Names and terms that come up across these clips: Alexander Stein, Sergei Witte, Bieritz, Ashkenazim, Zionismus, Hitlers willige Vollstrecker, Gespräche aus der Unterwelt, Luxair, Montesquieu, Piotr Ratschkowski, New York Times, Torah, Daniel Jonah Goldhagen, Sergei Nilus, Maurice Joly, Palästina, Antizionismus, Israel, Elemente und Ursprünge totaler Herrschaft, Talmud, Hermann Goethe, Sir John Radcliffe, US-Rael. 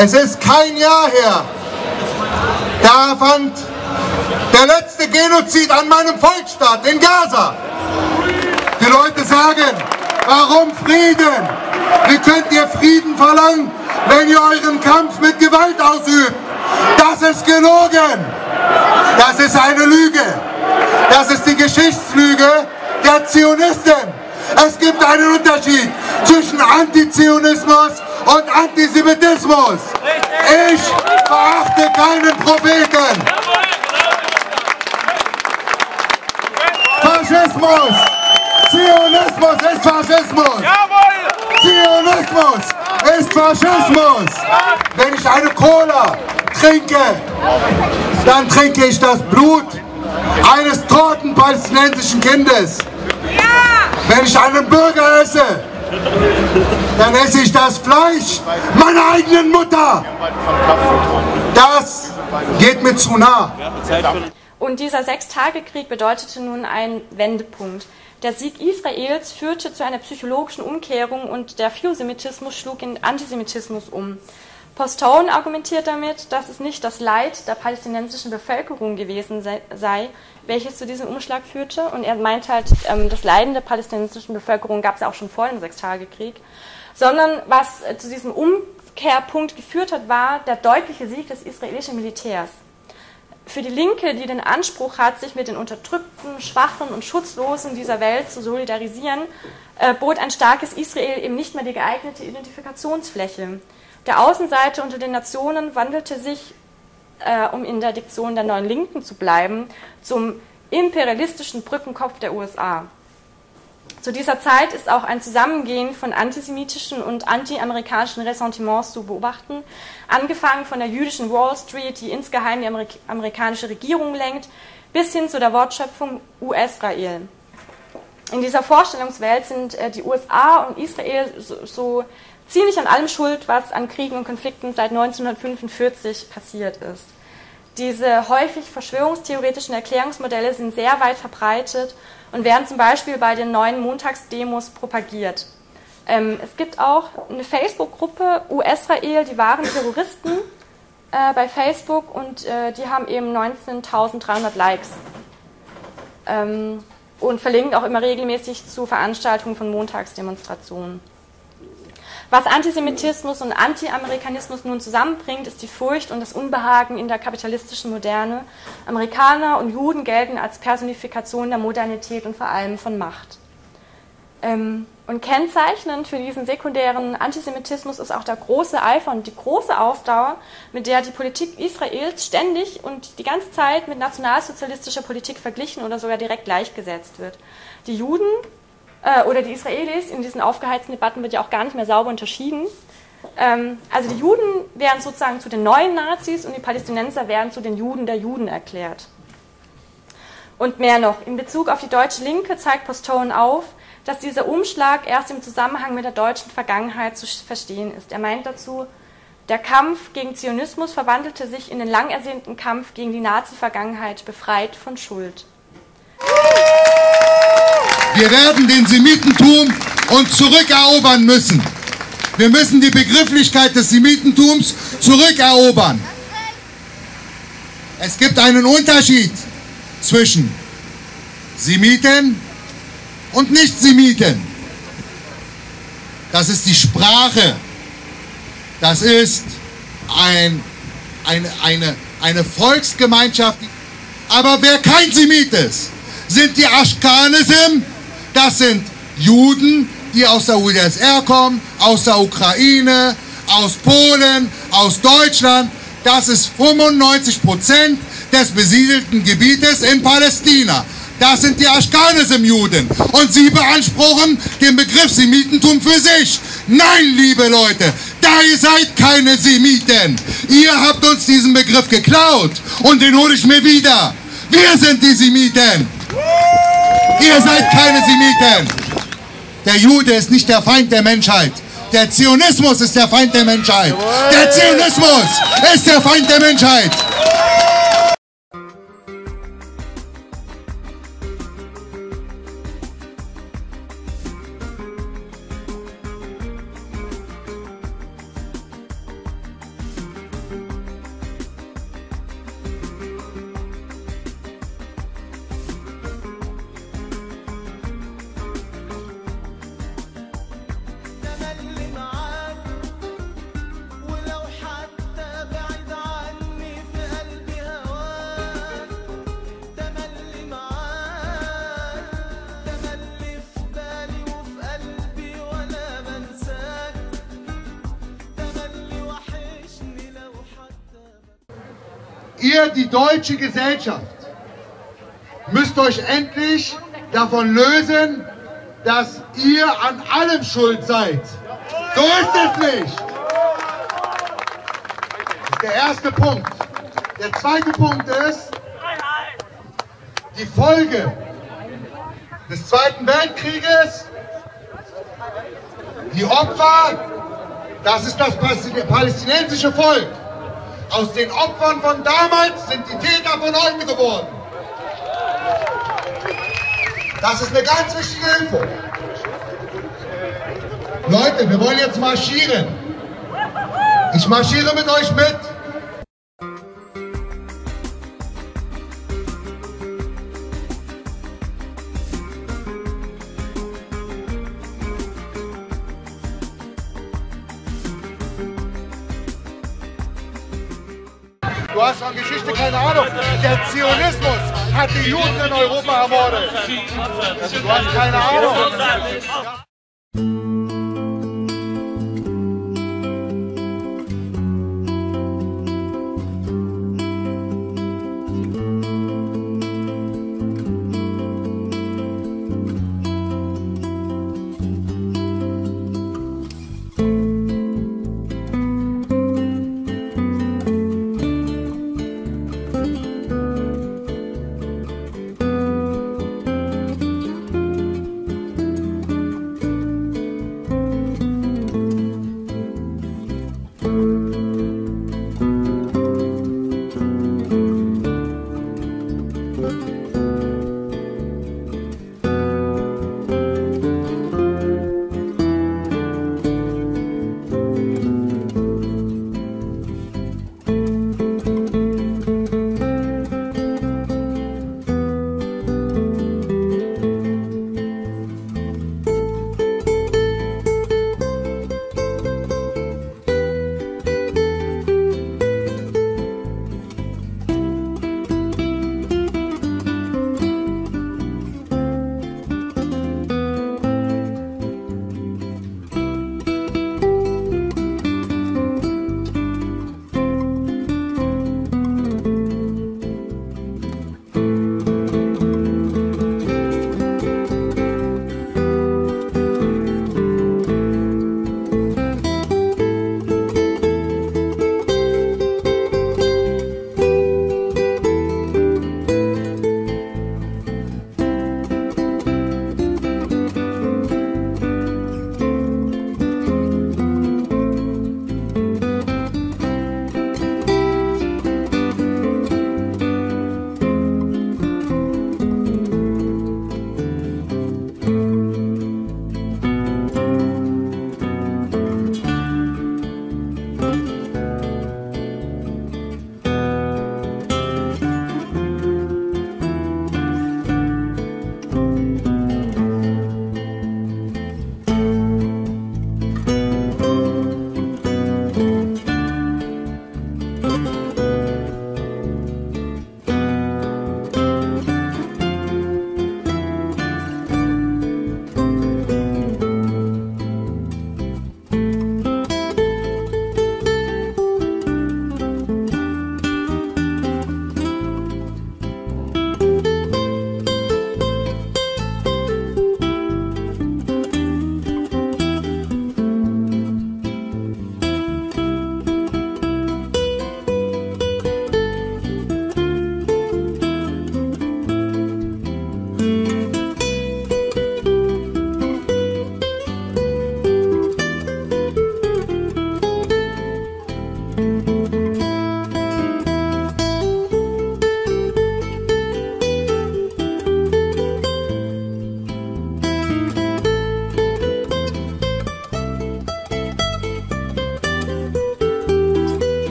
Es ist kein Jahr her, da fand der letzte Genozid an meinem Volk statt, in Gaza. Die Leute sagen, warum Frieden? Wie könnt ihr Frieden verlangen, wenn ihr euren Kampf mit Gewalt ausübt? Das ist gelogen. Das ist eine Lüge. Das ist die Geschichtslüge der Zionisten. Es gibt einen Unterschied zwischen Antizionismus und Antisemitismus. Ich verachte keinen Propheten. Faschismus. Zionismus ist Faschismus. Zionismus ist Faschismus. Wenn ich eine Cola trinke, dann trinke ich das Blut eines toten palästinensischen Kindes. Wenn ich einen Burger esse, dann esse ich das Fleisch meiner eigenen Mutter. Das geht mir zu nah. Und dieser Sechstagekrieg bedeutete nun einen Wendepunkt. Der Sieg Israels führte zu einer psychologischen Umkehrung und der Philosemitismus schlug in Antisemitismus um. Postone argumentiert damit, dass es nicht das Leid der palästinensischen Bevölkerung gewesen sei, welches zu diesem Umschlag führte. Und er meint halt, das Leiden der palästinensischen Bevölkerung gab es auch schon vor dem Sechstagekrieg. Sondern was zu diesem Umkehrpunkt geführt hat, war der deutliche Sieg des israelischen Militärs. Für die Linke, die den Anspruch hat, sich mit den Unterdrückten, Schwachen und Schutzlosen dieser Welt zu solidarisieren, bot ein starkes Israel eben nicht mehr die geeignete Identifikationsfläche. Der Außenseiter unter den Nationen wandelte sich, um in der Diktion der neuen Linken zu bleiben, zum imperialistischen Brückenkopf der USA. Zu dieser Zeit ist auch ein Zusammengehen von antisemitischen und antiamerikanischen Ressentiments zu beobachten, angefangen von der jüdischen Wall Street, die insgeheim die amerikanische Regierung lenkt, bis hin zu der Wortschöpfung US-Rael. In dieser Vorstellungswelt sind die USA und Israel so ziemlich an allem schuld, was an Kriegen und Konflikten seit 1945 passiert ist. Diese häufig verschwörungstheoretischen Erklärungsmodelle sind sehr weit verbreitet und werden zum Beispiel bei den neuen Montagsdemos propagiert. Es gibt auch eine Facebook-Gruppe US-Rael, die wahren Terroristen bei Facebook, und die haben eben 19.300 Likes und verlinken auch immer regelmäßig zu Veranstaltungen von Montagsdemonstrationen. Was Antisemitismus und Anti-Amerikanismus nun zusammenbringt, ist die Furcht und das Unbehagen in der kapitalistischen Moderne. Amerikaner und Juden gelten als Personifikation der Modernität und vor allem von Macht. Und kennzeichnend für diesen sekundären Antisemitismus ist auch der große Eifer und die große Ausdauer, mit der die Politik Israels ständig und die ganze Zeit mit nationalsozialistischer Politik verglichen oder sogar direkt gleichgesetzt wird. Die Juden oder die Israelis, in diesen aufgeheizten Debatten wird ja auch gar nicht mehr sauber unterschieden. Also die Juden werden sozusagen zu den neuen Nazis und die Palästinenser werden zu den Juden der Juden erklärt. Und mehr noch, in Bezug auf die deutsche Linke zeigt Postone auf, dass dieser Umschlag erst im Zusammenhang mit der deutschen Vergangenheit zu verstehen ist. Er meint dazu, der Kampf gegen Zionismus verwandelte sich in den lang ersehnten Kampf gegen die Nazi-Vergangenheit, befreit von Schuld. Wir werden den Semitentum uns zurückerobern müssen. Wir müssen die Begrifflichkeit des Semitentums zurückerobern. Es gibt einen Unterschied zwischen Semiten und Nicht-Semiten. Das ist die Sprache. Das ist eine Volksgemeinschaft. Aber wer kein Semit ist, sind die Ashkenazim. Das sind Juden, die aus der UdSR kommen, aus der Ukraine, aus Polen, aus Deutschland. Das ist 95% des besiedelten Gebietes in Palästina. Das sind die Ashkenazim-Juden. Und sie beanspruchen den Begriff Semitentum für sich. Nein, liebe Leute, da ihr seid keine Semiten. Ihr habt uns diesen Begriff geklaut und den hole ich mir wieder. Wir sind die Semiten. Ihr seid keine Semiten. Der Jude ist nicht der Feind der Menschheit. Der Zionismus ist der Feind der Menschheit. Der Zionismus ist der Feind der Menschheit. Ihr, die deutsche Gesellschaft, müsst euch endlich davon lösen, dass ihr an allem schuld seid. So ist es nicht. Das ist der erste Punkt. Der zweite Punkt ist, die Folge des Zweiten Weltkrieges, die Opfer, das ist das palästinensische Volk. Aus den Opfern von damals sind die Täter von heute geworden. Das ist eine ganz wichtige Info. Leute, wir wollen jetzt marschieren. Ich marschiere mit euch mit. Du hast von Geschichte keine Ahnung. Der Zionismus hat die Juden in Europa ermordet. Also, du hast keine Ahnung.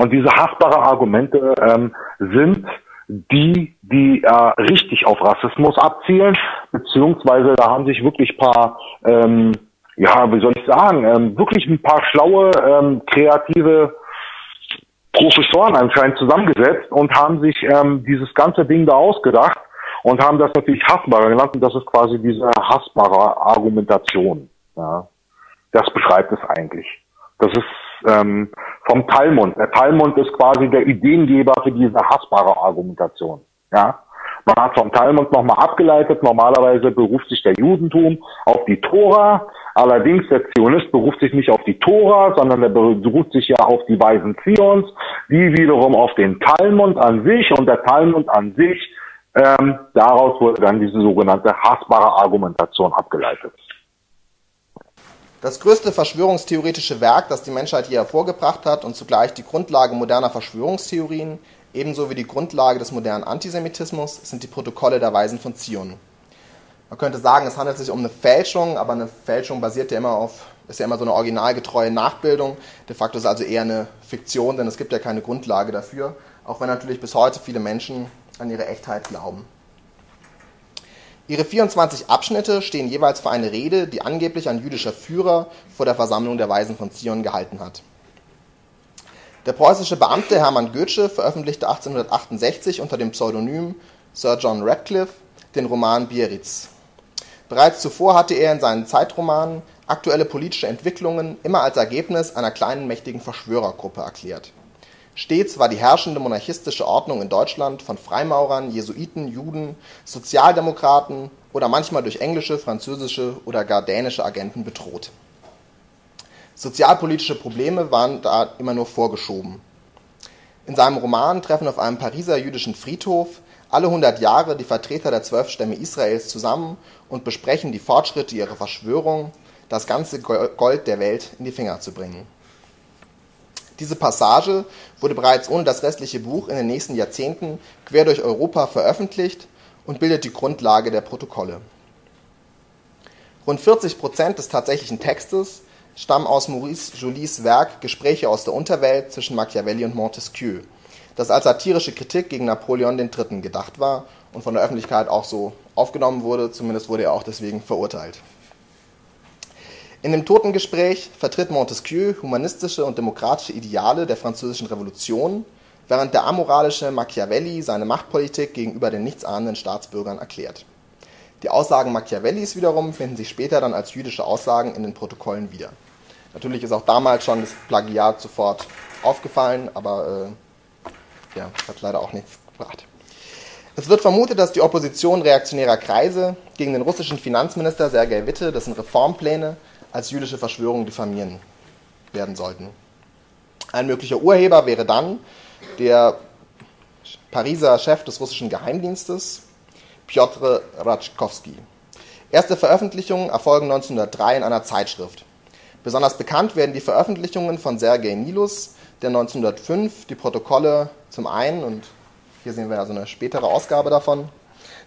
Und diese haftbaren Argumente sind die, die richtig auf Rassismus abzielen, beziehungsweise da haben sich wirklich paar, ja, wie soll ich sagen, wirklich ein paar schlaue, kreative Professoren anscheinend zusammengesetzt und haben sich dieses ganze Ding da ausgedacht und haben das natürlich hassbarer genannt, und das ist quasi diese hassbare Argumentation. Ja. Das beschreibt es eigentlich. Das ist vom Talmud. Der Talmud ist quasi der Ideengeber für diese hassbare Argumentation. Ja. Man hat vom Talmud nochmal abgeleitet. Normalerweise beruft sich der Judentum auf die Tora. Allerdings, der Zionist beruft sich nicht auf die Tora, sondern er beruft sich ja auf die Weisen Zions, die wiederum auf den Talmud an sich. Und der Talmud an sich, daraus wurde dann diese sogenannte hassbare Argumentation abgeleitet. Das größte verschwörungstheoretische Werk, das die Menschheit je hervorgebracht hat und zugleich die Grundlage moderner Verschwörungstheorien, ebenso wie die Grundlage des modernen Antisemitismus, sind die Protokolle der Weisen von Zion. Man könnte sagen, es handelt sich um eine Fälschung, aber eine Fälschung basiert ja immer auf, ist ja immer so eine originalgetreue Nachbildung. De facto ist es also eher eine Fiktion, denn es gibt ja keine Grundlage dafür, auch wenn natürlich bis heute viele Menschen an ihre Echtheit glauben. Ihre 24 Abschnitte stehen jeweils für eine Rede, die angeblich ein jüdischer Führer vor der Versammlung der Weisen von Zion gehalten hat. Der preußische Beamte Hermann Goethe veröffentlichte 1868 unter dem Pseudonym Sir John Radcliffe den Roman Bieritz. Bereits zuvor hatte er in seinen Zeitromanen aktuelle politische Entwicklungen immer als Ergebnis einer kleinen mächtigen Verschwörergruppe erklärt. Stets war die herrschende monarchistische Ordnung in Deutschland von Freimaurern, Jesuiten, Juden, Sozialdemokraten oder manchmal durch englische, französische oder gar dänische Agenten bedroht. Sozialpolitische Probleme waren da immer nur vorgeschoben. In seinem Roman treffen auf einem Pariser jüdischen Friedhof alle 100 Jahre die Vertreter der 12 Stämme Israels zusammen und besprechen die Fortschritte ihrer Verschwörung, das ganze Gold der Welt in die Finger zu bringen. Diese Passage wurde bereits ohne das restliche Buch in den nächsten Jahrzehnten quer durch Europa veröffentlicht und bildet die Grundlage der Protokolle. Rund 40% des tatsächlichen Textes stammen aus Maurice Jolys Werk Gespräche aus der Unterwelt zwischen Machiavelli und Montesquieu, das als satirische Kritik gegen Napoleon III. Gedacht war und von der Öffentlichkeit auch so aufgenommen wurde, zumindest wurde er auch deswegen verurteilt. In dem Totengespräch vertritt Montesquieu humanistische und demokratische Ideale der Französischen Revolution, während der amoralische Machiavelli seine Machtpolitik gegenüber den nichtsahnenden Staatsbürgern erklärt. Die Aussagen Machiavellis wiederum finden sich später dann als jüdische Aussagen in den Protokollen wieder. Natürlich ist auch damals schon das Plagiat sofort aufgefallen, aber ja, hat leider auch nichts gebracht. Es wird vermutet, dass die Opposition reaktionärer Kreise gegen den russischen Finanzminister Sergei Witte, dessen Reformpläne als jüdische Verschwörung diffamieren werden sollten. Ein möglicher Urheber wäre dann der Pariser Chef des russischen Geheimdienstes, Piotr Ratschkowski. Erste Veröffentlichungen erfolgen 1903 in einer Zeitschrift. Besonders bekannt werden die Veröffentlichungen von Sergei Nilus, der 1905 die Protokolle zum einen, und hier sehen wir also eine spätere Ausgabe davon,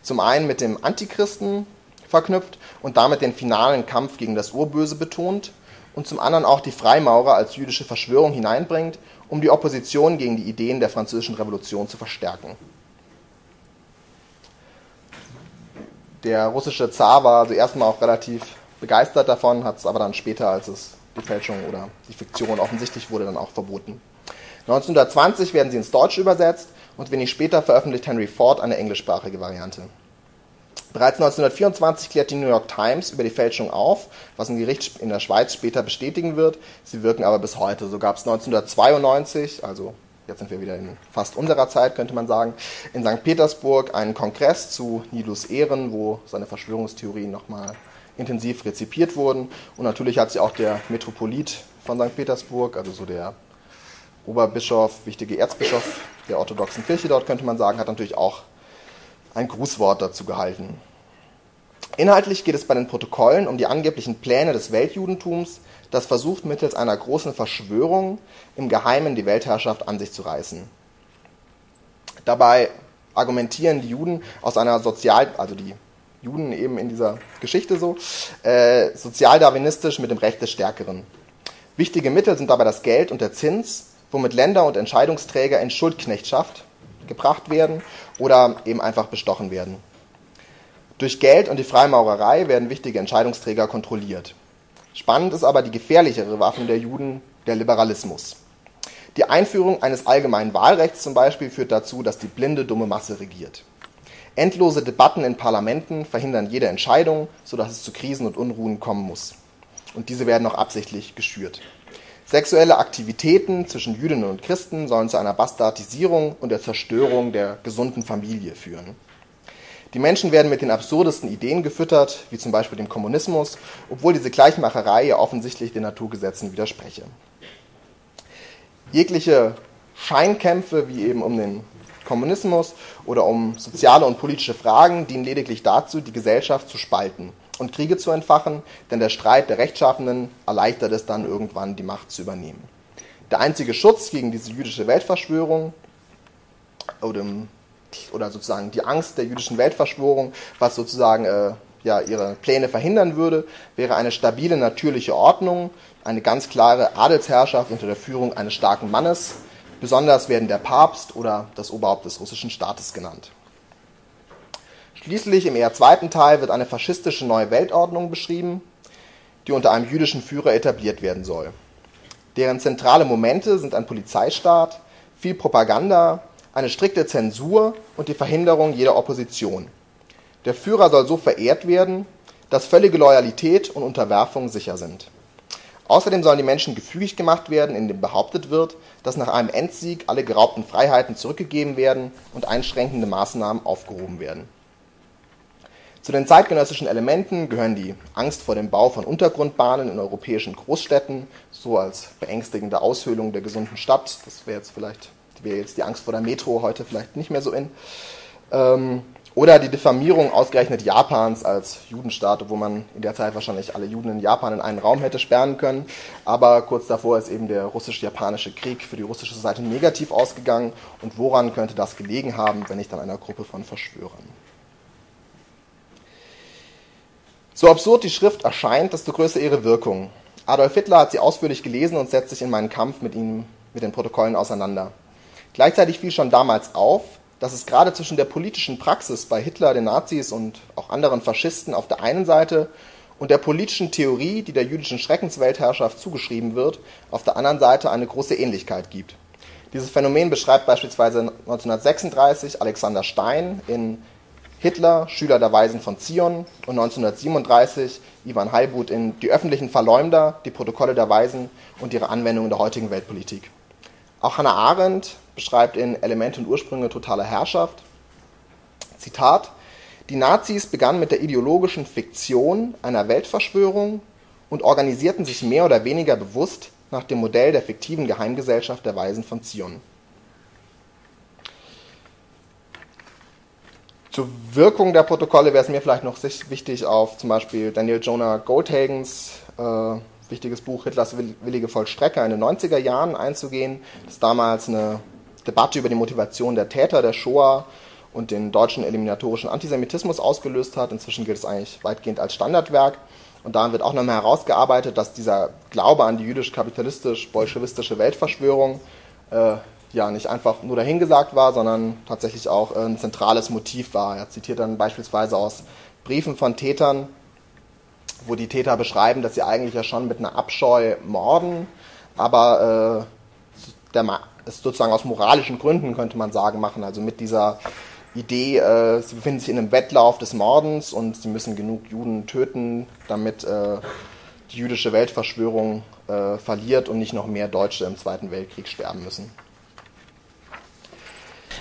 zum einen mit dem Antichristen verknüpft und damit den finalen Kampf gegen das Urböse betont und zum anderen auch die Freimaurer als jüdische Verschwörung hineinbringt, um die Opposition gegen die Ideen der Französischen Revolution zu verstärken. Der russische Zar war also erstmal auch relativ begeistert davon, hat es aber dann später, als es die Fälschung oder die Fiktion offensichtlich wurde, dann auch verboten. 1920 werden sie ins Deutsche übersetzt und wenig später veröffentlicht Henry Ford eine englischsprachige Variante. Bereits 1924 klärt die New York Times über die Fälschung auf, was ein Gericht in der Schweiz später bestätigen wird. Sie wirken aber bis heute. So gab es 1992, also jetzt sind wir wieder in fast unserer Zeit, könnte man sagen, in St. Petersburg einen Kongress zu Nilus Ehren, wo seine Verschwörungstheorien nochmal intensiv rezipiert wurden. Und natürlich hat sich auch der Metropolit von St. Petersburg, also so der Oberbischof, wichtige Erzbischof der orthodoxen Kirche dort, könnte man sagen, hat natürlich auch ein Grußwort dazu gehalten. Inhaltlich geht es bei den Protokollen um die angeblichen Pläne des Weltjudentums, das versucht, mittels einer großen Verschwörung im Geheimen die Weltherrschaft an sich zu reißen. Dabei argumentieren die Juden sozialdarwinistisch mit dem Recht des Stärkeren. Wichtige Mittel sind dabei das Geld und der Zins, womit Länder und Entscheidungsträger in Schuldknechtschaft gebracht werden oder eben einfach bestochen werden. Durch Geld und die Freimaurerei werden wichtige Entscheidungsträger kontrolliert. Spannend ist aber die gefährlichere Waffe der Juden, der Liberalismus. Die Einführung eines allgemeinen Wahlrechts zum Beispiel führt dazu, dass die blinde, dumme Masse regiert. Endlose Debatten in Parlamenten verhindern jede Entscheidung, sodass es zu Krisen und Unruhen kommen muss. Und diese werden auch absichtlich geschürt. Sexuelle Aktivitäten zwischen Jüdinnen und Christen sollen zu einer Bastardisierung und der Zerstörung der gesunden Familie führen. Die Menschen werden mit den absurdesten Ideen gefüttert, wie zum Beispiel dem Kommunismus, obwohl diese Gleichmacherei ja offensichtlich den Naturgesetzen widerspreche. Jegliche Scheinkämpfe, wie eben um den Kommunismus oder um soziale und politische Fragen, dienen lediglich dazu, die Gesellschaft zu spalten und Kriege zu entfachen, denn der Streit der Rechtschaffenen erleichtert es dann irgendwann, die Macht zu übernehmen. Der einzige Schutz gegen diese jüdische Weltverschwörung oder sozusagen die Angst der jüdischen Weltverschwörung, was sozusagen ihre Pläne verhindern würde, wäre eine stabile, natürliche Ordnung, eine ganz klare Adelsherrschaft unter der Führung eines starken Mannes. Besonders werden der Papst oder das Oberhaupt des russischen Staates genannt. Schließlich im eher zweiten Teil wird eine faschistische neue Weltordnung beschrieben, die unter einem jüdischen Führer etabliert werden soll. Deren zentrale Momente sind ein Polizeistaat, viel Propaganda, eine strikte Zensur und die Verhinderung jeder Opposition. Der Führer soll so verehrt werden, dass völlige Loyalität und Unterwerfung sicher sind. Außerdem sollen die Menschen gefügig gemacht werden, indem behauptet wird, dass nach einem Endsieg alle geraubten Freiheiten zurückgegeben werden und einschränkende Maßnahmen aufgehoben werden. Zu den zeitgenössischen Elementen gehören die Angst vor dem Bau von Untergrundbahnen in europäischen Großstädten, so als beängstigende Aushöhlung der gesunden Stadt. Das wäre jetzt vielleicht die Angst vor der Metro heute vielleicht nicht mehr so in. Oder die Diffamierung ausgerechnet Japans als Judenstaat, obwohl man in der Zeit wahrscheinlich alle Juden in Japan in einen Raum hätte sperren können. Aber kurz davor ist eben der russisch-japanische Krieg für die russische Seite negativ ausgegangen. Und woran könnte das gelegen haben, wenn nicht an einer Gruppe von Verschwörern? So absurd die Schrift erscheint, desto größer ihre Wirkung. Adolf Hitler hat sie ausführlich gelesen und setzt sich in meinen Kampf mit den Protokollen auseinander. Gleichzeitig fiel schon damals auf, dass es gerade zwischen der politischen Praxis bei Hitler, den Nazis und auch anderen Faschisten auf der einen Seite und der politischen Theorie, die der jüdischen Schreckensweltherrschaft zugeschrieben wird, auf der anderen Seite eine große Ähnlichkeit gibt. Dieses Phänomen beschreibt beispielsweise 1936 Alexander Stein in Hitler, Schüler der Weisen von Zion, und 1937 Iwan Heilbutt in Die öffentlichen Verleumder, die Protokolle der Weisen und ihre Anwendung in der heutigen Weltpolitik. Auch Hannah Arendt beschreibt in Elemente und Ursprünge totaler Herrschaft, Zitat, die Nazis begannen mit der ideologischen Fiktion einer Weltverschwörung und organisierten sich mehr oder weniger bewusst nach dem Modell der fiktiven Geheimgesellschaft der Weisen von Zion. Zur Wirkung der Protokolle wäre es mir vielleicht noch wichtig, auf zum Beispiel Daniel Jonah Goldhagens wichtiges Buch Hitlers willige Vollstrecker in den 90er Jahren einzugehen, das damals eine Debatte über die Motivation der Täter der Shoah und den deutschen eliminatorischen Antisemitismus ausgelöst hat. Inzwischen gilt es eigentlich weitgehend als Standardwerk. Und daran wird auch nochmal herausgearbeitet, dass dieser Glaube an die jüdisch-kapitalistisch-bolschewistische Weltverschwörung nicht einfach nur dahingesagt war, sondern tatsächlich auch ein zentrales Motiv war. Er zitiert dann beispielsweise aus Briefen von Tätern, wo die Täter beschreiben, dass sie eigentlich ja schon mit einer Abscheu morden, aber es sozusagen aus moralischen Gründen, könnte man sagen, machen. Also mit dieser Idee, sie befinden sich in einem Wettlauf des Mordens und sie müssen genug Juden töten, damit die jüdische Weltverschwörung verliert und nicht noch mehr Deutsche im Zweiten Weltkrieg sterben müssen.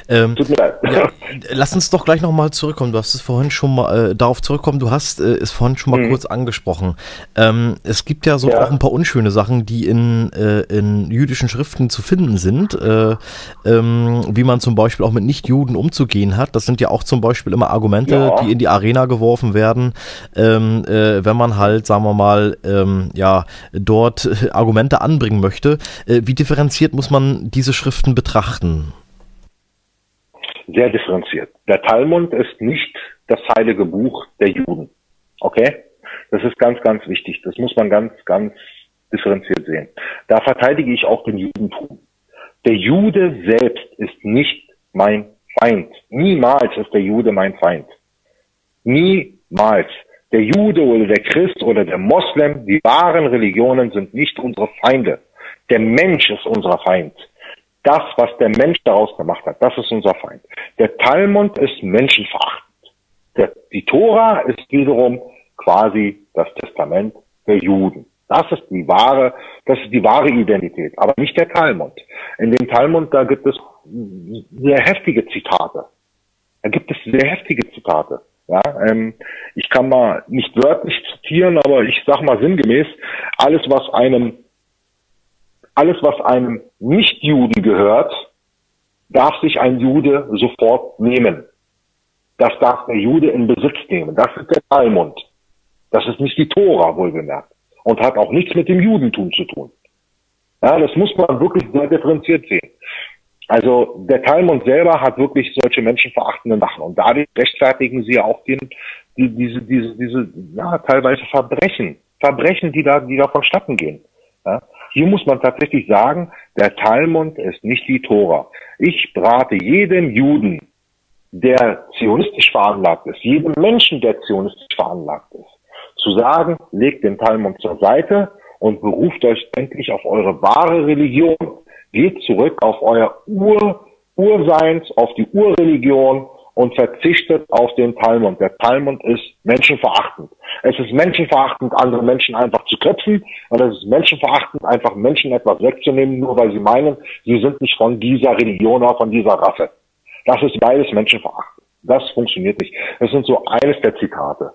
Tut mir leid. Ja, lass uns doch gleich nochmal zurückkommen. Du hast es vorhin schon mal darauf zurückkommen. Du hast es vorhin schon mal kurz angesprochen. Es gibt ja so auch ein paar unschöne Sachen, die in jüdischen Schriften zu finden sind, wie man zum Beispiel auch mit Nichtjuden umzugehen hat. Das sind ja auch zum Beispiel immer Argumente, die in die Arena geworfen werden, wenn man halt, sagen wir mal, dort Argumente anbringen möchte. Wie differenziert muss man diese Schriften betrachten? Sehr differenziert. Der Talmud ist nicht das heilige Buch der Juden. Okay? Das ist ganz, ganz wichtig. Das muss man ganz, ganz differenziert sehen. Da verteidige ich auch den Judentum. Der Jude selbst ist nicht mein Feind. Niemals ist der Jude mein Feind. Niemals. Der Jude oder der Christ oder der Moslem, die wahren Religionen sind nicht unsere Feinde. Der Mensch ist unser Feind. Das, was der Mensch daraus gemacht hat, das ist unser Feind. Der Talmud ist menschenverachtend. Die Tora ist wiederum quasi das Testament der Juden. Das ist die wahre Identität, aber nicht der Talmud. In dem Talmud, da gibt es sehr heftige Zitate. Ja, ich kann mal nicht wörtlich zitieren, aber ich sag mal sinngemäß, alles was einem Nichtjuden gehört, darf sich ein Jude sofort nehmen. Das darf der Jude in Besitz nehmen. Das ist der Talmud. Das ist nicht die Tora, wohlgemerkt. Und hat auch nichts mit dem Judentum zu tun. Ja, das muss man wirklich sehr differenziert sehen. Also der Talmud selber hat wirklich solche menschenverachtenden Sachen. Und dadurch rechtfertigen sie auch teilweise Verbrechen, die da vonstatten gehen. Ja? Hier muss man tatsächlich sagen, der Talmud ist nicht die Tora. Ich rate jedem Juden, der zionistisch veranlagt ist, jedem Menschen, der zionistisch veranlagt ist, zu sagen, legt den Talmud zur Seite und beruft euch endlich auf eure wahre Religion. Geht zurück auf euer Urseins, auf die Urreligion und verzichtet auf den Talmud. Der Talmud ist menschenverachtend. Es ist menschenverachtend, andere Menschen einfach zu köpfen, und es ist menschenverachtend, einfach Menschen etwas wegzunehmen, nur weil sie meinen, sie sind nicht von dieser Religion oder von dieser Rasse. Das ist beides menschenverachtend. Das funktioniert nicht. Das sind so eines der Zitate.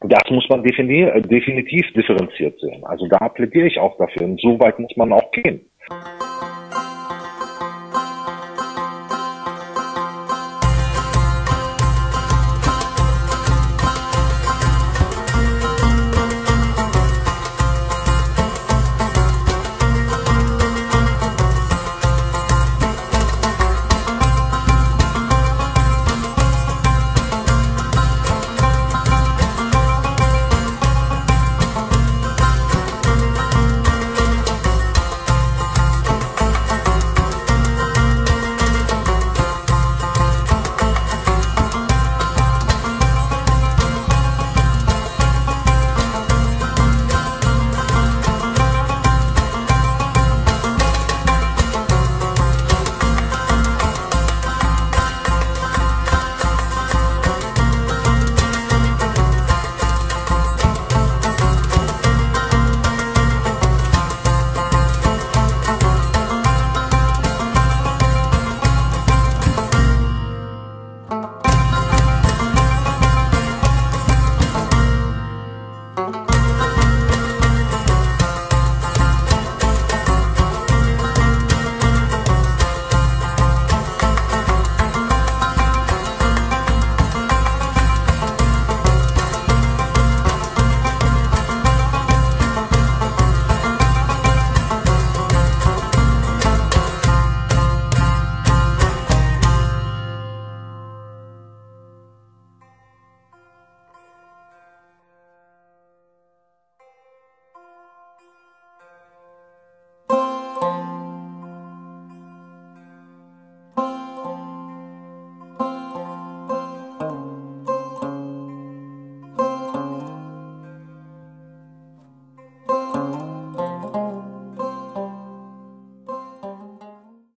Das muss man definitiv differenziert sehen. Also da plädiere ich auch dafür. Und so weit muss man auch gehen.